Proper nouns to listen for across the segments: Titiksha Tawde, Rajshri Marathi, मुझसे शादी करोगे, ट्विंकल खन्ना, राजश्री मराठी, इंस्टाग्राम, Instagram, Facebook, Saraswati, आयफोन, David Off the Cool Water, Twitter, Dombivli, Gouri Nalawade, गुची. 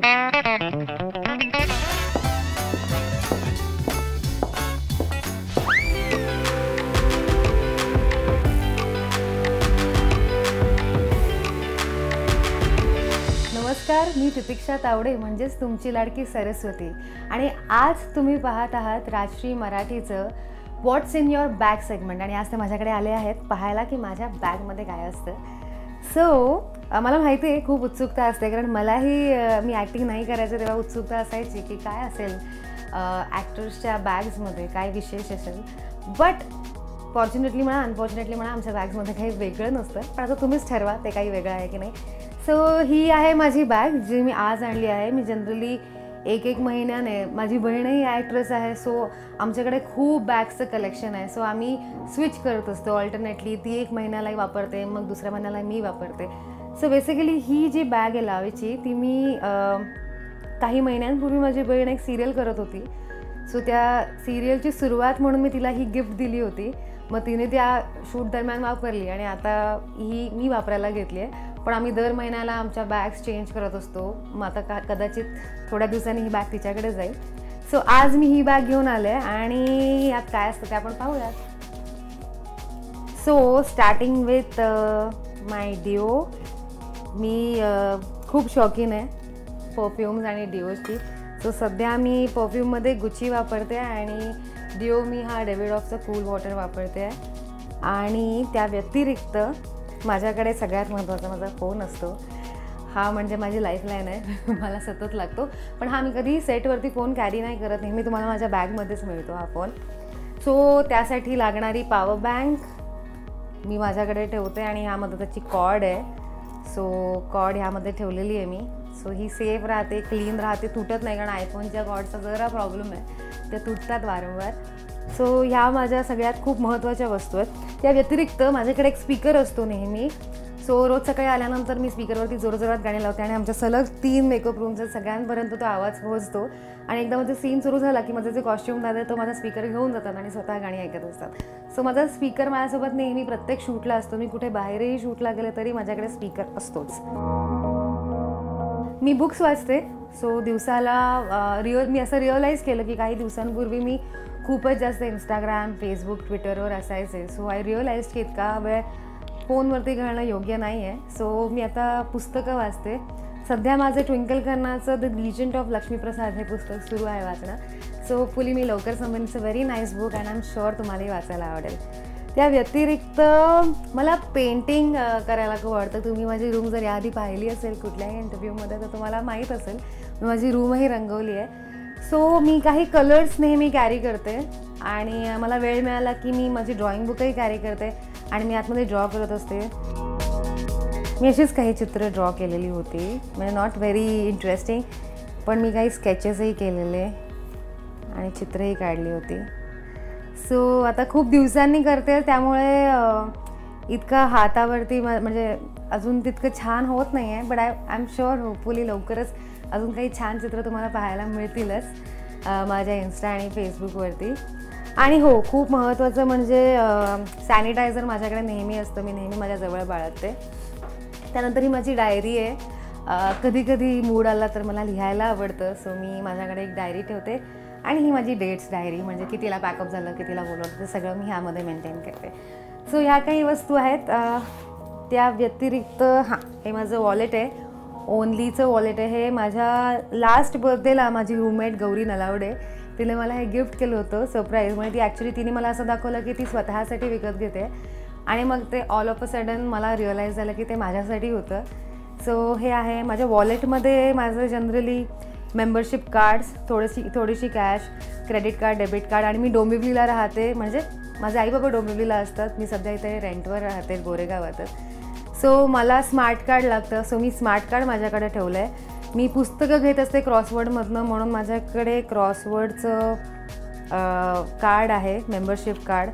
नमस्कार, मी तितिक्षा तावडे म्हणजेच तुमची लाडकी सरस्वती आणि आज तुम्ही पाहत आहात राजश्री मराठीचं what's in your bag segment. आणि आज ते माझ्याकडे आले आहेत पाहायला की माझ्या बॅगमध्ये काय असतं। सो मला माहिती आहे खूप उत्सुकता असते, कारण मलाही मी ॲक्टिंग नाही करायचं तेव्हा उत्सुकता असायची की काय असेल ॲक्टर्सच्या बॅग्समध्ये, काय विशेष असेल। बट फॉर्च्युनेटली म्हणा अनफॉर्च्युनेटली म्हणा आमच्या बॅग्समध्ये काही वेगळं नसतं, पण आता तुम्हीच ठरवा ते काही वेगळं आहे की नाही। सो ही आहे माझी बॅग जी मी आज आणली आहे। मी जनरली एक महिन्याने, माझी बहीण ही ॲक्ट्रेस आहे सो आमच्याकडे खूप बॅग्सचं कलेक्शन आहे। सो आम्ही स्विच करत असतो ऑल्टरनेटली, ती एक महिन्यालाही वापरते मग दुसऱ्या महिन्याला मी वापरते। सो बेसिकली ही जी बॅग आहे लावायची ती मी काही महिन्यांपूर्वी माझी बहीण एक सिरियल करत होती, सो त्या सिरियलची सुरुवात म्हणून मी तिला ही गिफ्ट दिली होती। मग तिने त्या शूट दरम्यान वापरली आणि आता ही मी वापरायला घेतली आहे। पण आम्ही दर महिन्याला आमच्या बॅग्स चेंज करत असतो। मग आता कदाचित थोड्या दिवसांनी ही बॅग तिच्याकडे जाईल। सो आज मी ही बॅग घेऊन आले आणि यात काय असतं ते आपण पाहूयात। So starting with my Dio. मी खूप शौकीन आहे परफ्यूम्स आणि डिओची। सो सध्या मी परफ्यूममध्ये गुची वापरते आणि डिओ मी हा Davidoff the cool water वापरते आहे। आणि त्या व्यतिरिक्त माझ्याकडे सगळ्यात महत्त्वाचा माझा फोन असतो, हा म्हणजे माझी लाईफलाईन आहे मला सतत लागतो। पण हा मी कधी सेटवरती फोन कॅरी नाही करत, नेहमी तुम्हाला माझ्या बॅगमध्येच मिळतो हा फोन। सो त्यासाठी लागणारी पॉवर बँक मी माझ्याकडे ठेवते आणि ह्यामध्ये त्याची कॉर्ड आहे। सो कॉर्ड ह्यामध्ये ठेवलेली आहे मी। सो ही सेफ राहते, क्लीन राहते, तुटत नाही, कारण आयफोनच्या कॉर्डचा जरा प्रॉब्लेम आहे, त्या तुटतात वारंवार। सो ह्या माझ्या सगळ्यात खूप महत्त्वाच्या वस्तू आहेत। त्या व्यतिरिक्त माझ्याकडे एक स्पीकर असतो नेहमी। सो रोज सकाळी आल्यानंतर मी स्पीकरवरती जोरजोरात गाणी लावते आणि आमच्या सलग 3 मेकअप रूमचा सगळ्यांपर्यंत तो आवाज पोहोचतो। आणि एकदा माझा सीन सुरू झाला की माझा जे कॉस्ट्यूम दादा तो माझा स्पीकर घेऊन जातात आणि स्वतः गाणी ऐकत असतात। सो माझा स्पीकर माझ्यासोबत नेहमी प्रत्येक शूटला असतो। मी कुठे बाहेरही शूटला गेलं तरी माझ्याकडे स्पीकर असतोच। मी बुक्स वाचते। सो दिवसाला मी असं रिअलाईज केलं की काही दिवसांपूर्वी मी खूपच जास्त इंस्टाग्राम, फेसबुक, ट्विटरवर असायचे। सो आय रिअलाइज की इतका वेळ फोनवरती घालणं योग्य नाही आहे। सो मी आता पुस्तकं वाचते। सध्या माझं ट्विंकल खन्नाचं the legend of Lakshmi Prasad हे पुस्तक सुरू आहे वाचणं। सो फुली मी लवकर संपेन। It's a very nice book and I am sure तुम्हालाही वाचायला आवडेल। त्या व्यतिरिक्त मला पेंटिंग करायला खूप आवडतं। तुम्ही माझी रूम जर याआधी पाहिली असेल कुठल्याही इंटरव्ह्यूमध्ये तर तुम्हाला माहीत असेल मी माझी रूमही रंगवली आहे। सो मी काही कलर्स नेहमी कॅरी करते आणि मला वेळ मिळाला की मी माझी ड्रॉइंग बुकही कॅरी करते आणि मी आतमध्ये ड्रॉ करत असते। मी अशीच काही चित्र ड्रॉ केलेली होती, म्हणजे नॉट व्हेरी इंटरेस्टिंग, पण मी काही स्केचेसही केलेले आणि चित्रही काढली होती। सो आता खूप दिवसांनी करते त्यामुळे इतका हातावरती म्हणजे अजून तितकं छान होत नाही आहे। But I am sure hopefully लवकरच अजून काही छान चित्र तुम्हाला पाहायला मिळतीलच माझ्या इन्स्टा आणि फेसबुकवरती। आणि हो, खूप महत्त्वाचं म्हणजे सॅनिटायझर माझ्याकडे नेहमी असतं, मी नेहमी माझ्याजवळ बाळगते। त्यानंतर ही माझी डायरी आहे। कधीकधी मूड आला तर मला लिहायला आवडतं, सो मी माझ्याकडे एक डायरी ठेवते। आणि ही माझी डेट्स डायरी, म्हणजे कितीला पॅकअप झालं, कितीला बोलवलं, ते सगळं मी ह्यामध्ये मेंटेन करते। सो ह्या काही वस्तू आहेत। त्या व्यतिरिक्त हे माझं वॉलेट आहे, ओनलीचं वॉलेट आहे। हे माझ्या लास्ट बर्थडेला माझी रूममेट गौरी नलावडे तिने मला हे गिफ्ट केलं होतं सरप्राईज। म्हणजे ती ॲक्च्युली तिने मला असं दाखवलं की ती स्वतःसाठी विकत घेते आणि मग ते ऑल ऑफ अ सडन मला रिअलाईज झालं की ते माझ्यासाठी होतं। सो हे आहे माझ्या वॉलेटमध्ये। माझं जनरली मेंबरशिप कार्ड्स, थोडीशी cash, credit card, debit card. आणि मी डोंबिवलीला राहते, म्हणजे माझे आईबाबा डोंबिवलीला असतात, मी सध्या इथे रेंटवर राहते गोरेगावातच। सो मला स्मार्ट कार्ड लागतं, सो मी स्मार्ट कार्ड माझ्याकडे ठेवलं आहे। मी पुस्तकं घेत असते क्रॉसवर्डमधनं, म्हणून माझ्याकडे क्रॉसवर्डचं कार्ड आहे, मेंबरशिप कार्ड।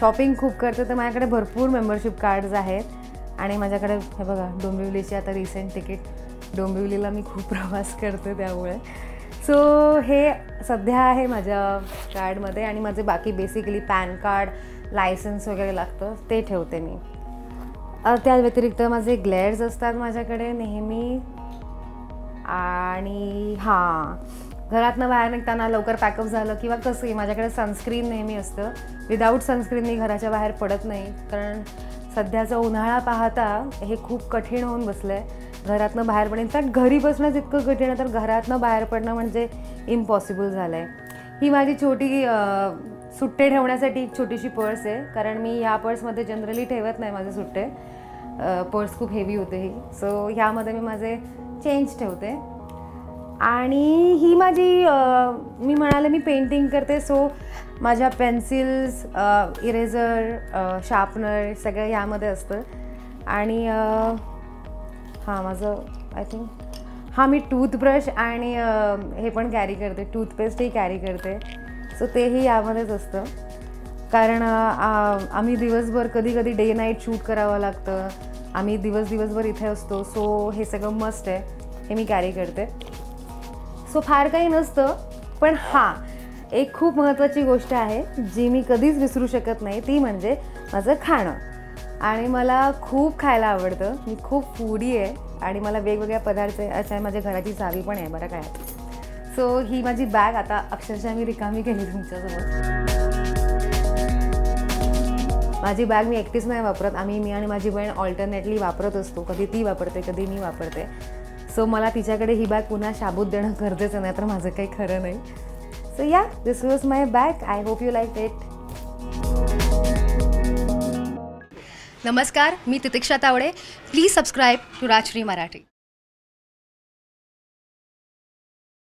शॉपिंग खूप करते तर माझ्याकडे भरपूर मेंबरशिप कार्ड्स आहेत। आणि माझ्याकडे हे बघा डोंबिवलीची आता रिसेंट तिकीट, डोंबिवलीला मी खूप प्रवास करते त्यामुळे। सो हे सध्या आहे माझ्या कार्डमध्ये। आणि माझे बाकी बेसिकली पॅन कार्ड, लायसन्स वगैरे लागतं ते ठेवते मी। त्या व्यतिरिक्त माझे ग्लेअर्स असतात माझ्याकडे नेहमी। आणि हां घरातनं बाहेर निघताना लवकर पॅकअप झालं किंवा कसंही माझ्याकडे सनस्क्रीन नेहमी असतं. विदाऊट सनस्क्रीन मी घराच्या बाहेर पडत नाही कारण सध्याचा उन्हाळा पाहता हे खूप कठीण होऊन बसलं आहे घरातनं बाहेर पडणं. इनफॅक्ट घरी बसणं जितकं कठीण आहे तर घरातनं बाहेर पडणं म्हणजे इम्पॉसिबल झालं आहे. ही माझी छोटी सुट्टे ठेवण्यासाठी एक छोटीशी पर्स आहे कारण मी ह्या पर्समध्ये जनरली ठेवत नाही माझे सुट्टे. पर्स खूप हेवी होते ही सो ह्यामध्ये मी माझे चेंज ठेवते. आणि ही माझी मी म्हणाले मी पेंटिंग करते सो माझ्या पेन्सिल्स इरेझर शार्पनर सगळं यामध्ये असतं. आणि हां माझं आय थिंक हां मी टूथब्रश आणि हे पण कॅरी करते टूथपेस्टही कॅरी करते सो तेही यामध्येच असतं कारण आम्ही दिवसभर कधी कधी डे नाईट शूट करावं लागतं आम्ही दिवसभर इथे असतो सो हे सगळं मस्ट आहे हे मी कॅरी करते. सो फार काही नसतं पण हां एक खूप महत्त्वाची गोष्ट आहे जी मी कधीच विसरू शकत नाही ती म्हणजे माझं खाणं. आणि मला खूप खायला आवडतं मी खूप फूडी आहे आणि मला वेगवेगळ्या पदार्थ अशा माझ्या घराची चावी पण आहे बरं काय. सो ही माझी बॅग आता अक्षरशः मी रिकामी केली तुमच्यासोबत. माझी बॅग मी एकटीच नाही वापरत मी आणि माझी बहीण ऑल्टरनेटली वापरत असतो कधी ती वापरते कधी मी वापरते. सो मला तिच्याकडे ही बॅग पुन्हा शाबूत देणं गरजेचं नाही तर माझं काही खरं नाही. सो या this was my bag I hope you like it. नमस्कार मी Titiksha Tawde. Please subscribe to राजश्री मराठी.